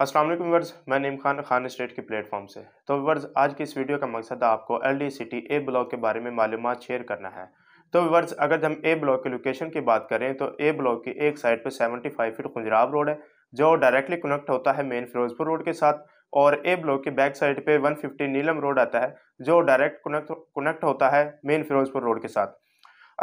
अस्सलाम वालेकुम व्यूअर्स, मैं नीम खान स्टेट के प्लेटफॉर्म से। तो व्यूअर्स, आज की इस वीडियो का मकसद आपको LDA सिटी ए ब्लॉक के बारे में मालूमात शेयर करना है। तो व्यूअर्स, अगर हम ए ब्लॉक के लोकेशन की बात करें तो ए ब्लॉक की एक साइड पे 75 फीट खुजराब रोड है जो डायरेक्टली कनेक्ट होता है मेन फिरोजपुर रोड के साथ, और ए ब्लॉक के बैक साइड पे 150 नीलम रोड आता है जो डायरेक्ट कनेक्ट होता है मेन फिरोजपुर रोड के साथ।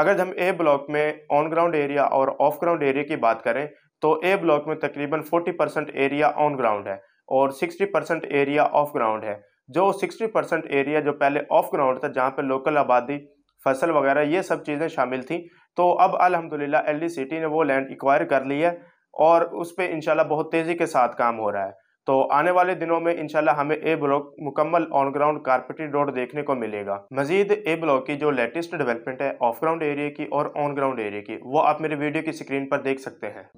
अगर हम ए ब्लॉक में ऑन ग्राउंड एरिया और ऑफ ग्राउंड एरिया की बात करें तो ए ब्लॉक में तकरीबन 40% एरिया ऑन ग्राउंड है और 60% एरिया ऑफ ग्राउंड है। जो 60% एरिया जो पहले ऑफ ग्राउंड था, जहाँ पे लोकल आबादी, फसल वगैरह ये सब चीज़ें शामिल थी, तो अब अल्हम्दुलिल्लाह LDA सिटी ने वो लैंड एक्वायर कर ली है और उस पर इंशाल्लाह बहुत तेज़ी के साथ काम हो रहा है। तो आने वाले दिनों में इंशाल्लाह हमें ए ब्लॉक मुकम्मल ऑन ग्राउंड कारपेटेड रोड देखने को मिलेगा। मजीद ए ब्लॉक की जो लेटेस्ट डेवलपमेंट है ऑफ ग्राउंड एरिया की और ऑन ग्राउंड एरिया की, वो आप मेरे वीडियो की स्क्रीन पर देख सकते हैं।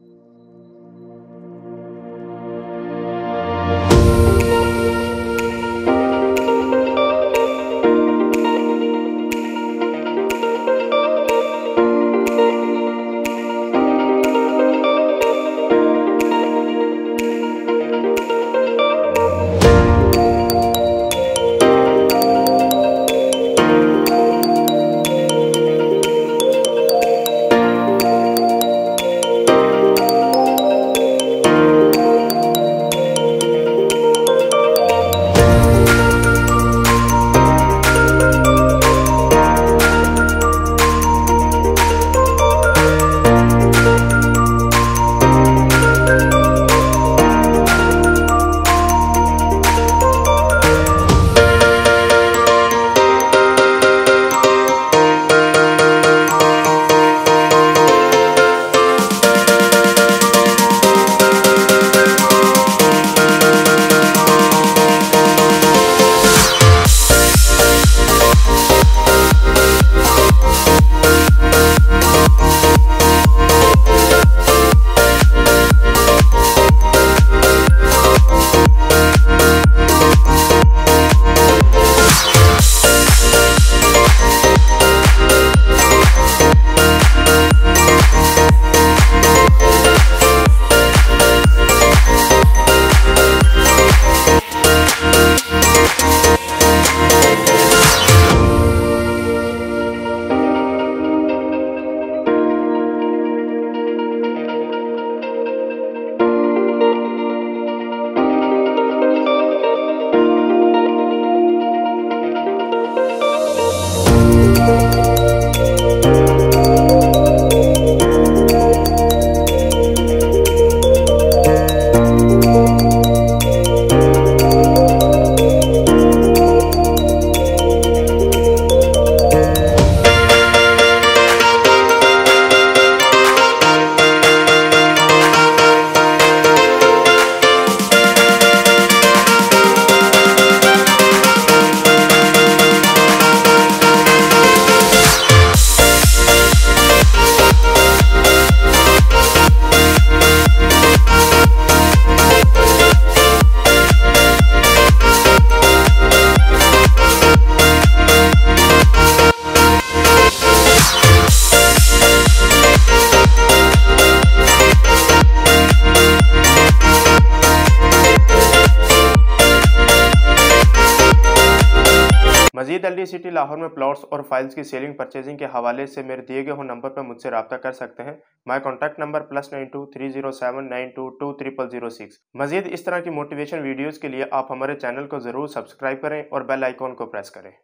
मजीद LDA सिटी लाहौर में प्लॉट्स और फाइल्स की सेलिंग परचेजिंग के हवाले से मेरे दिए गए नंबर पर मुझसे रब्ता कर सकते हैं। My contact number +92 307 92 20006। मजीद इस तरह की मोटिवेशन वीडियोज़ के लिए आप हमारे चैनल को ज़रूर सब्सक्राइब करें और बेल आइकॉन को प्रेस करें।